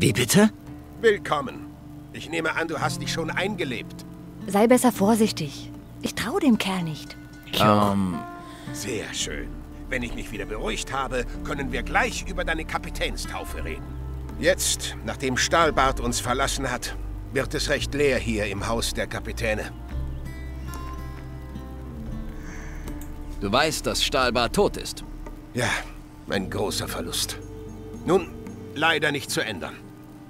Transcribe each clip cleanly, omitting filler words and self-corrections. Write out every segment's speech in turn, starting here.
Wie bitte? Willkommen. Ich nehme an, du hast dich schon eingelebt. Sei besser vorsichtig. Ich traue dem Kerl nicht. Sehr schön. Wenn ich mich wieder beruhigt habe, können wir gleich über deine Kapitänstaufe reden. Jetzt, nachdem Stahlbart uns verlassen hat, wird es recht leer hier im Haus der Kapitäne. Du weißt, dass Stahlbart tot ist. Ja, ein großer Verlust. Nun, leider nicht zu ändern.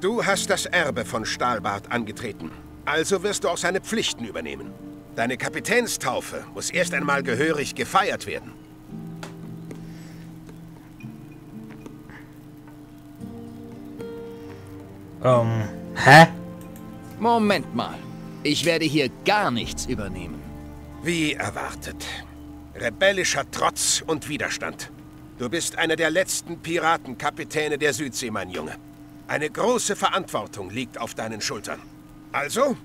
Du hast das Erbe von Stahlbart angetreten. Also wirst du auch seine Pflichten übernehmen. Deine Kapitänstaufe muss erst einmal gehörig gefeiert werden. Moment mal. Ich werde hier gar nichts übernehmen. Wie erwartet. Rebellischer Trotz und Widerstand. Du bist einer der letzten Piratenkapitäne der Südsee, mein Junge. Eine große Verantwortung liegt auf deinen Schultern. Also,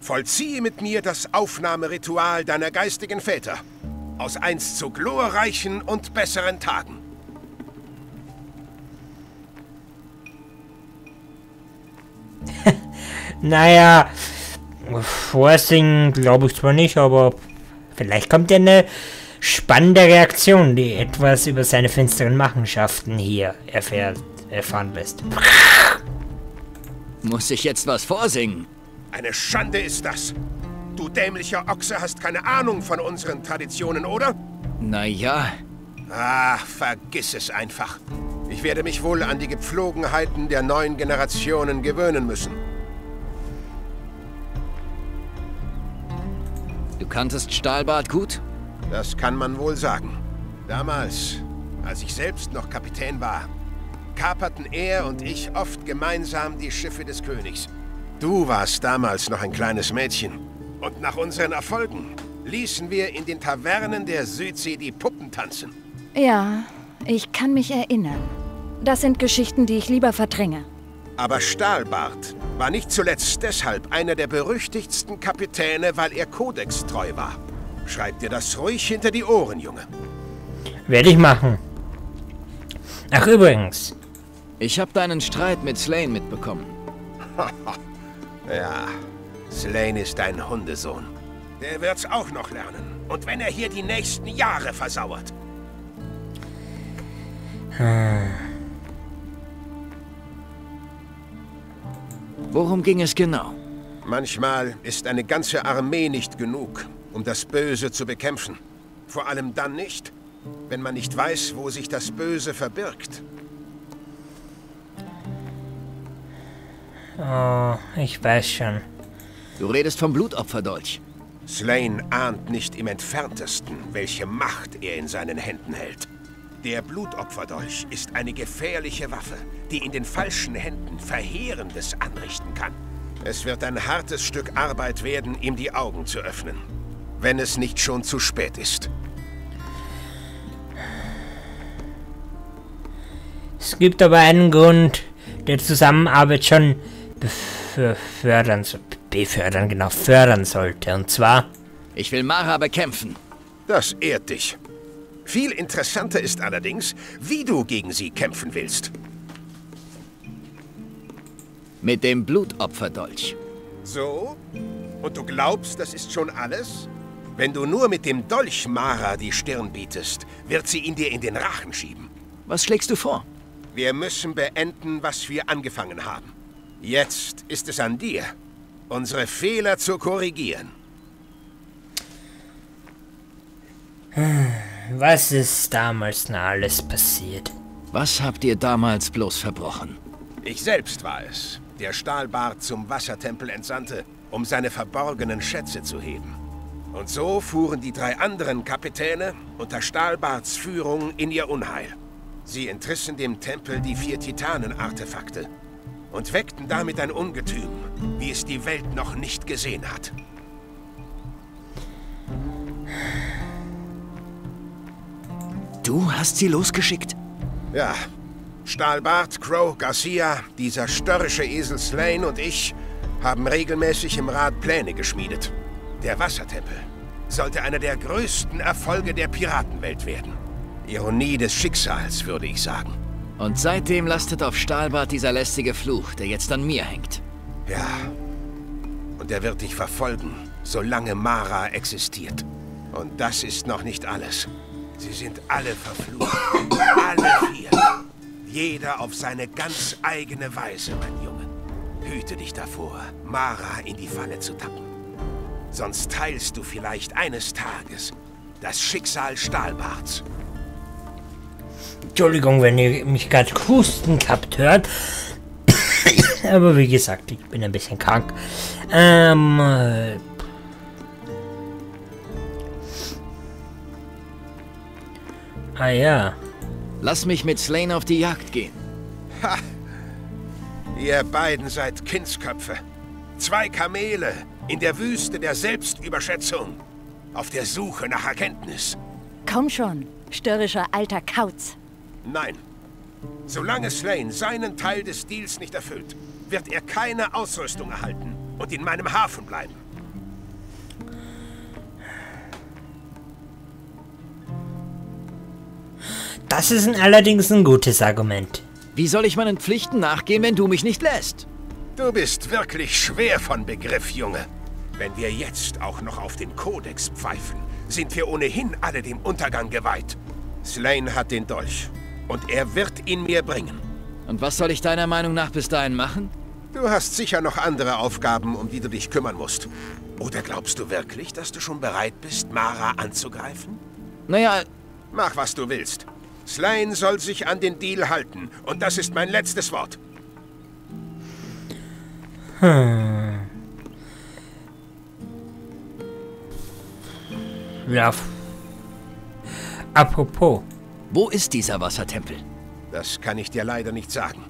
vollziehe mit mir das Aufnahmeritual deiner geistigen Väter. Aus einst zu glorreichen und besseren Tagen. Naja, vorsingen glaube ich zwar nicht, aber vielleicht kommt ja eine spannende Reaktion, die etwas über seine finsteren Machenschaften hier erfahren lässt. Muss ich jetzt was vorsingen? Eine Schande ist das. Du dämlicher Ochse hast keine Ahnung von unseren Traditionen, oder? Naja. Ach, vergiss es einfach. Ich werde mich wohl an die Gepflogenheiten der neuen Generationen gewöhnen müssen. Du kanntest Stahlbart gut? Das kann man wohl sagen. Damals, als ich selbst noch Kapitän war, kaperten er und ich oft gemeinsam die Schiffe des Königs. Du warst damals noch ein kleines Mädchen. Und nach unseren Erfolgen ließen wir in den Tavernen der Südsee die Puppen tanzen. Ja, ich kann mich erinnern. Das sind Geschichten, die ich lieber verdränge. Aber Stahlbart war nicht zuletzt deshalb einer der berüchtigtsten Kapitäne, weil er kodextreu war. Schreib dir das ruhig hinter die Ohren, Junge. Werde ich machen. Ach übrigens. Ich habe deinen Streit mit Slane mitbekommen. Ja, Slane ist ein Hundesohn. Der wird's auch noch lernen. Und wenn er hier die nächsten Jahre versauert. Worum ging es genau? Manchmal ist eine ganze Armee nicht genug, um das Böse zu bekämpfen. Vor allem dann nicht, wenn man nicht weiß, wo sich das Böse verbirgt. Oh, ich weiß schon. Du redest vom Blutopferdolch. Slane ahnt nicht im Entferntesten, welche Macht er in seinen Händen hält. Der Blutopferdolch ist eine gefährliche Waffe, die in den falschen Händen Verheerendes anrichten kann. Es wird ein hartes Stück Arbeit werden, ihm die Augen zu öffnen, wenn es nicht schon zu spät ist. Es gibt aber einen Grund, der Zusammenarbeit schon fördern sollte, und zwar... Ich will Mara bekämpfen. Das ehrt dich. Viel interessanter ist allerdings, wie du gegen sie kämpfen willst. Mit dem Blutopferdolch. So? Und du glaubst, das ist schon alles? Wenn du nur mit dem Dolch Mara die Stirn bietest, wird sie ihn dir in den Rachen schieben. Was schlägst du vor? Wir müssen beenden, was wir angefangen haben. Jetzt ist es an dir, unsere Fehler zu korrigieren. Was ist damals noch alles passiert? Was habt ihr damals bloß verbrochen? Ich selbst war es, der Stahlbart zum Wassertempel entsandte, um seine verborgenen Schätze zu heben. Und so fuhren die drei anderen Kapitäne unter Stahlbarts Führung in ihr Unheil. Sie entrissen dem Tempel die 4 Titanen-Artefakte und weckten damit ein Ungetüm, wie es die Welt noch nicht gesehen hat. Du hast sie losgeschickt? Ja. Stahlbart, Crow, Garcia, dieser störrische Esel Slane und ich haben regelmäßig im Rat Pläne geschmiedet. Der Wassertempel sollte einer der größten Erfolge der Piratenwelt werden. Ironie des Schicksals, würde ich sagen. Und seitdem lastet auf Stahlbart dieser lästige Fluch, der jetzt an mir hängt. Ja. Und er wird dich verfolgen, solange Mara existiert. Und das ist noch nicht alles. Sie sind alle verflucht. Alle vier. Jeder auf seine ganz eigene Weise, mein Junge. Hüte dich davor, Mara in die Falle zu tappen. Sonst teilst du vielleicht eines Tages das Schicksal Stahlbarts. Entschuldigung, wenn ihr mich gerade husten gehabt hört. Aber wie gesagt, ich bin ein bisschen krank. Ah ja. Lass mich mit Slane auf die Jagd gehen. Ha! Ihr beiden seid Kindsköpfe. 2 Kamele in der Wüste der Selbstüberschätzung. Auf der Suche nach Erkenntnis. Komm schon, störrischer alter Kauz. Nein. Solange Slane seinen Teil des Deals nicht erfüllt, wird er keine Ausrüstung erhalten und in meinem Hafen bleiben. Das ist allerdings ein gutes Argument. Wie soll ich meinen Pflichten nachgehen, wenn du mich nicht lässt? Du bist wirklich schwer von Begriff, Junge. Wenn wir jetzt auch noch auf den Kodex pfeifen, sind wir ohnehin alle dem Untergang geweiht. Slane hat den Dolch und er wird ihn mir bringen. Und was soll ich deiner Meinung nach bis dahin machen? Du hast sicher noch andere Aufgaben, um die du dich kümmern musst. Oder glaubst du wirklich, dass du schon bereit bist, Mara anzugreifen? Naja... Mach, was du willst. Slane soll sich an den Deal halten. Und das ist mein letztes Wort. Hm. Ja. Apropos. Wo ist dieser Wassertempel? Das kann ich dir leider nicht sagen.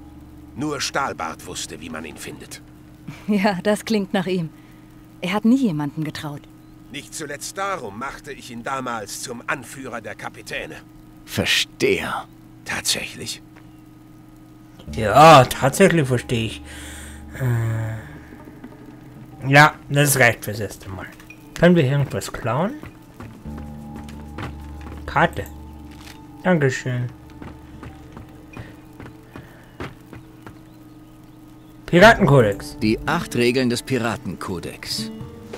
Nur Stahlbart wusste, wie man ihn findet. Ja, das klingt nach ihm. Er hat nie jemanden getraut. Nicht zuletzt darum machte ich ihn damals zum Anführer der Kapitäne. Verstehe. Tatsächlich? Ja, tatsächlich verstehe ich. Ja, das reicht fürs erste Mal. Können wir irgendwas klauen? Karte. Dankeschön. Piratenkodex. Die 8 Regeln des Piratenkodex.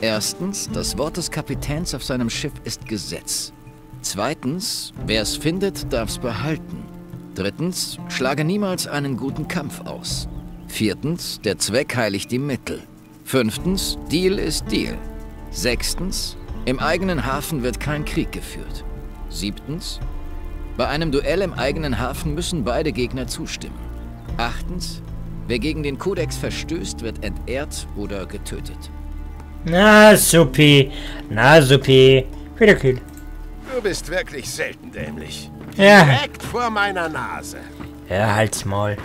Erstens, das Wort des Kapitäns auf seinem Schiff ist Gesetz. Zweitens, wer es findet, darf es behalten. Drittens, schlage niemals einen guten Kampf aus. Viertens, der Zweck heiligt die Mittel. Fünftens, Deal ist Deal. Sechstens, im eigenen Hafen wird kein Krieg geführt. Siebtens, bei einem Duell im eigenen Hafen müssen beide Gegner zustimmen. Achtens, wer gegen den Kodex verstößt, wird entehrt oder getötet. Na, Suppi. Na, Suppi. Wieder kühl. Du bist wirklich selten dämlich. Ja. Direkt vor meiner Nase. Ja, halt's Maul.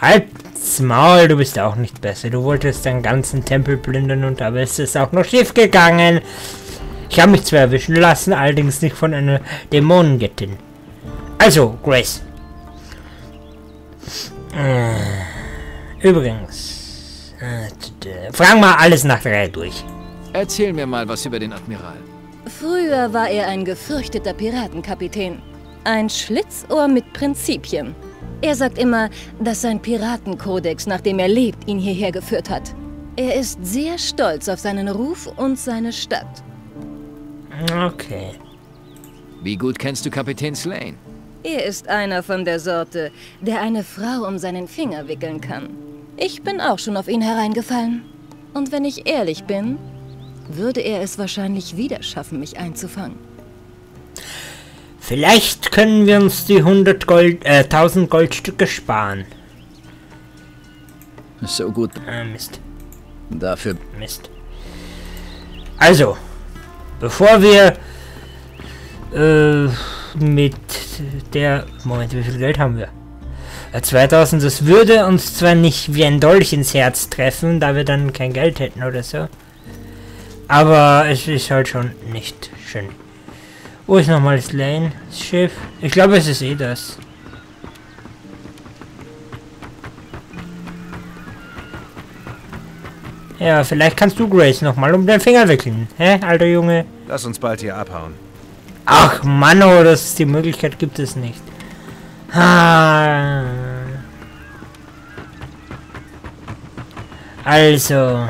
Halt's Maul, du bist auch nicht besser. Du wolltest deinen ganzen Tempel plündern und dabei ist es auch noch schief gegangen. Ich habe mich zwar erwischen lassen, allerdings nicht von einer Dämonengöttin. Also, Grace. Übrigens. Frag mal alles nach der Reihe durch. Erzähl mir mal was über den Admiral. Früher war er ein gefürchteter Piratenkapitän. Ein Schlitzohr mit Prinzipien. Er sagt immer, dass sein Piratenkodex, nachdem er lebt, ihn hierher geführt hat. Er ist sehr stolz auf seinen Ruf und seine Stadt. Okay. Wie gut kennst du Kapitän Slane? Er ist einer von der Sorte, der eine Frau um seinen Finger wickeln kann. Ich bin auch schon auf ihn hereingefallen. Und wenn ich ehrlich bin... würde er es wahrscheinlich wieder schaffen, mich einzufangen. Vielleicht können wir uns die 1000 Goldstücke sparen. So gut. Mist. Dafür Mist. Also, bevor wir mit der... Moment, wie viel Geld haben wir? 2000, das würde uns zwar nicht wie ein Dolch ins Herz treffen, da wir dann kein Geld hätten oder so. Aber es ist halt schon nicht schön. Wo ist nochmal Slane? Das Schiff? Ich glaube, es ist eh das. Ja, vielleicht kannst du Grace nochmal um den Finger wickeln. Hä, alter Junge? Lass uns bald hier abhauen. Ach, Mann, oh, das die Möglichkeit gibt es nicht. Ha. Also,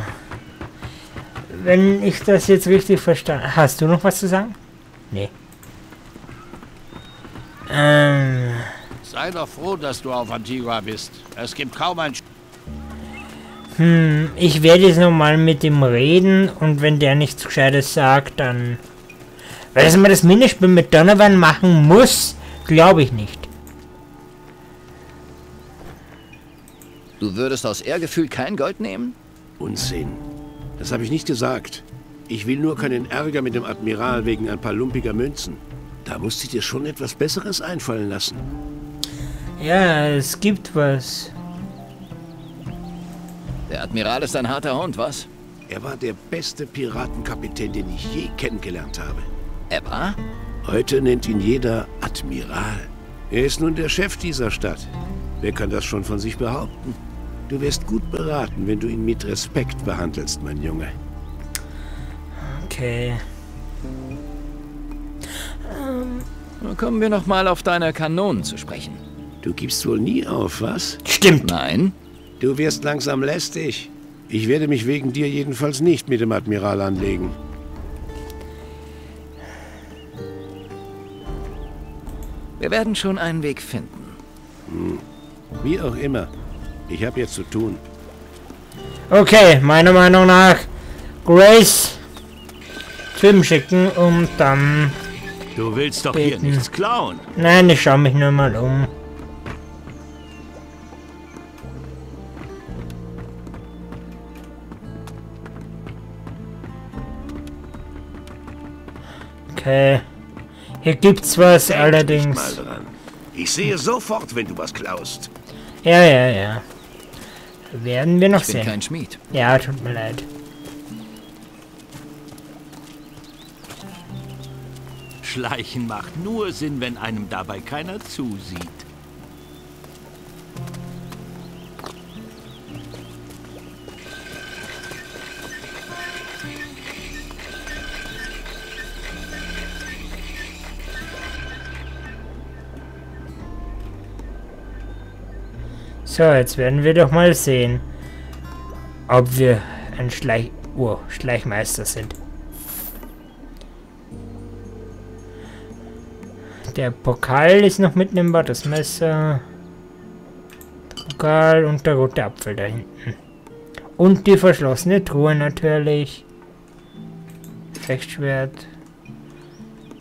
wenn ich das jetzt richtig verstanden... Hast du noch was zu sagen? Nee. Sei doch froh, dass du auf Antigua bist. Es gibt kaum ein... ich werde jetzt nochmal mit ihm reden und wenn der nichts Gescheites sagt, dann... Weil man das Minispiel mit Donovan machen muss, glaube ich nicht. Du würdest aus Ehrgefühl kein Gold nehmen? Unsinn. Das habe ich nicht gesagt. Ich will nur keinen Ärger mit dem Admiral wegen ein paar lumpiger Münzen. Da musst du dir schon etwas Besseres einfallen lassen. Ja, es gibt was. Der Admiral ist ein harter Hund, was? Er war der beste Piratenkapitän, den ich je kennengelernt habe. Er war? Heute nennt ihn jeder Admiral. Er ist nun der Chef dieser Stadt. Wer kann das schon von sich behaupten? Du wirst gut beraten, wenn du ihn mit Respekt behandelst, mein Junge. Okay. Dann kommen wir nochmal auf deine Kanonen zu sprechen. Du gibst wohl nie auf, was? Stimmt. Nein. Du wirst langsam lästig. Ich werde mich wegen dir jedenfalls nicht mit dem Admiral anlegen. Wir werden schon einen Weg finden. Hm. Wie auch immer. Ich habe jetzt zu tun. Okay, meiner Meinung nach Grace Film schicken und dann... Du willst doch beten. Hier nichts klauen. Nein, ich schaue mich nur mal um. Okay. Hier gibt's was allerdings. Ich sehe sofort, wenn du was klaust. Ja. Werden wir noch sehen. Ich bin kein Schmied. Ja, tut mir leid. Schleichen macht nur Sinn, wenn einem dabei keiner zusieht. So, jetzt werden wir doch mal sehen, ob wir ein Schleichmeister sind. Der Pokal ist noch mitnehmbar, das Messer, der Pokal und der rote Apfel da hinten. Und die verschlossene Truhe natürlich. Fechtschwert.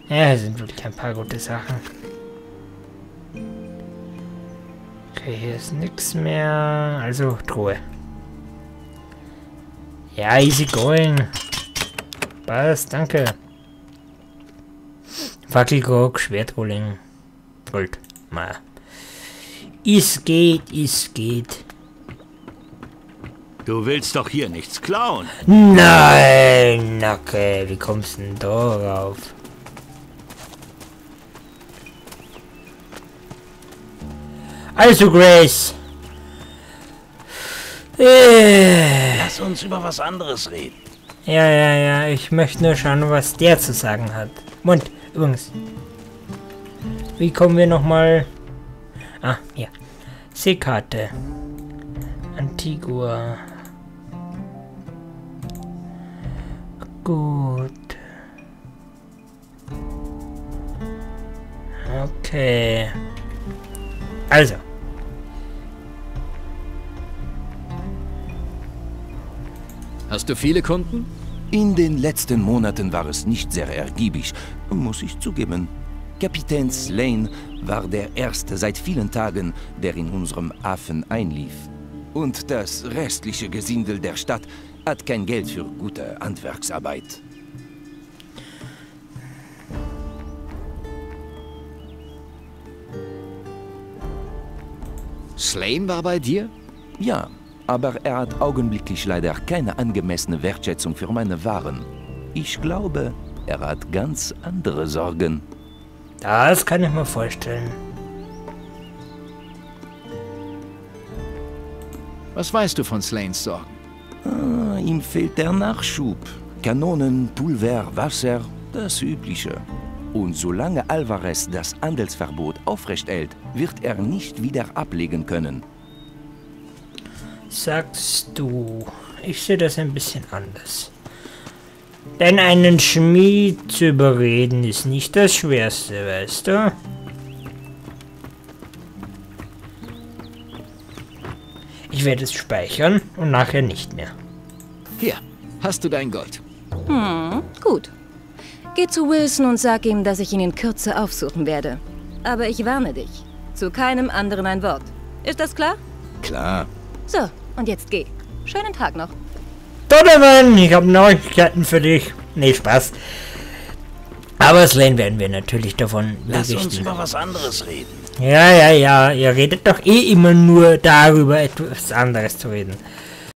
Ja, das sind wirklich ein paar gute Sachen. Hier ist nichts mehr. Also, Truhe. Ja, easy going. Passt, danke. Wackelkrog, Schwertrohling. Gold. Mal. Es geht, es geht. Du willst doch hier nichts klauen. Nein, Nacke. Wie kommst du denn darauf? Also, Grace. Lass uns über was anderes reden. Ja. Ich möchte nur schauen, was der zu sagen hat. Mund, übrigens. Wie kommen wir nochmal? Ah, hier. Seekarte. Antigua. Gut. Okay. Also. Hast du viele Kunden? In den letzten Monaten war es nicht sehr ergiebig, muss ich zugeben. Kapitän Slane war der erste seit vielen Tagen, der in unserem Hafen einlief. Und das restliche Gesindel der Stadt hat kein Geld für gute Handwerksarbeit. Slane war bei dir? Ja. Aber er hat augenblicklich leider keine angemessene Wertschätzung für meine Waren. Ich glaube, er hat ganz andere Sorgen. Das kann ich mir vorstellen. Was weißt du von Slanes Sorgen? Ah, ihm fehlt der Nachschub. Kanonen, Pulver, Wasser, das Übliche. Und solange Alvarez das Handelsverbot aufrechterhält, wird er nicht wieder ablegen können. Sagst du, ich sehe das ein bisschen anders. Denn einen Schmied zu überreden ist nicht das Schwerste, weißt du? Ich werde es speichern und nachher nicht mehr. Hier, hast du dein Gold. Hm, gut. Geh zu Wilson und sag ihm, dass ich ihn in Kürze aufsuchen werde. Aber ich warne dich. Zu keinem anderen ein Wort. Ist das klar? Klar. So, und jetzt geh. Schönen Tag noch. Donovan, ich habe Neuigkeiten für dich. Nee, Spaß. Aber Slane werden wir natürlich davon berichten. Lass uns über was anderes reden. Ja, ihr redet doch eh immer nur darüber, etwas anderes zu reden.